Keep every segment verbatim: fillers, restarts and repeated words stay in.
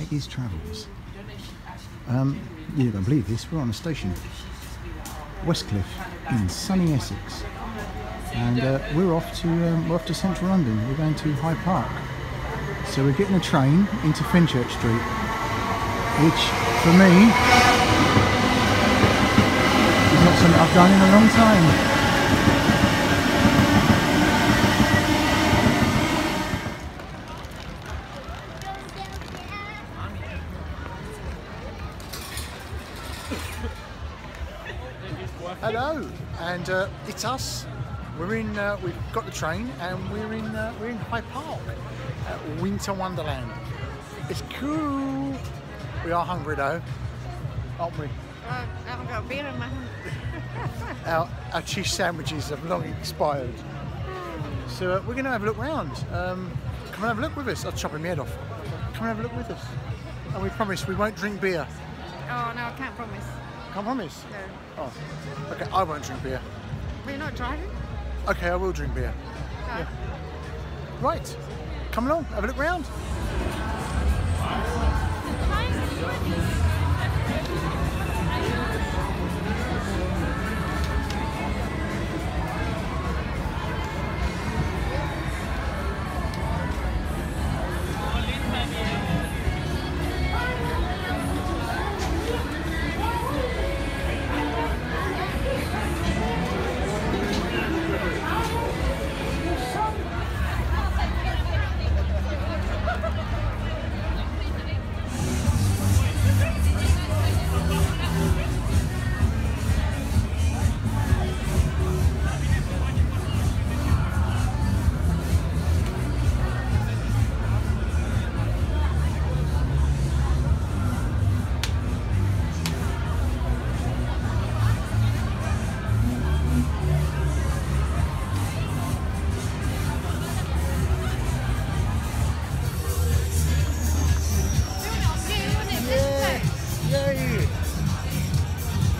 Waggies Travels. Um, you don't believe this, we're on a station, Westcliff in sunny Essex, and uh, we're off to um, we're off to Central London. We're going to Hyde Park, so we're getting a train into Fenchurch Street, which for me is not something I've done in a long time. Hello, and uh, it's us. We're in. Uh, we've got the train, and we're in. Uh, we're in Hyde Park, uh, Winter Wonderland. It's cool. We are hungry though, aren't we? Uh, I haven't got a beer in my hand. our, our cheese sandwiches have long expired, so uh, we're going to have a look round. Um, come and have a look with us. I'll chop my head off. Come and have a look with us, and we promise we won't drink beer. Oh no, I can't promise. Can't promise? No. Oh, okay, I won't drink beer. Well, you're not driving? Okay, I will drink beer. No. Yeah. Right, come along, have a look round.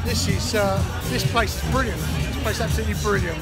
This is uh, this place is brilliant. This place is absolutely brilliant.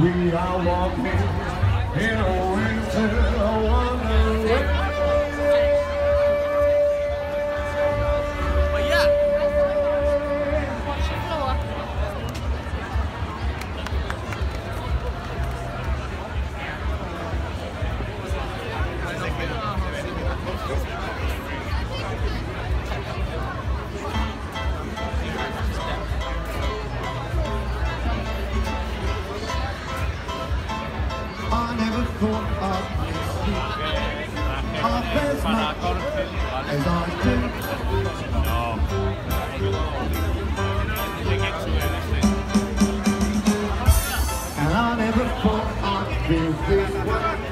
We are walking in a winter wonderland. And I never thought I'd be this way.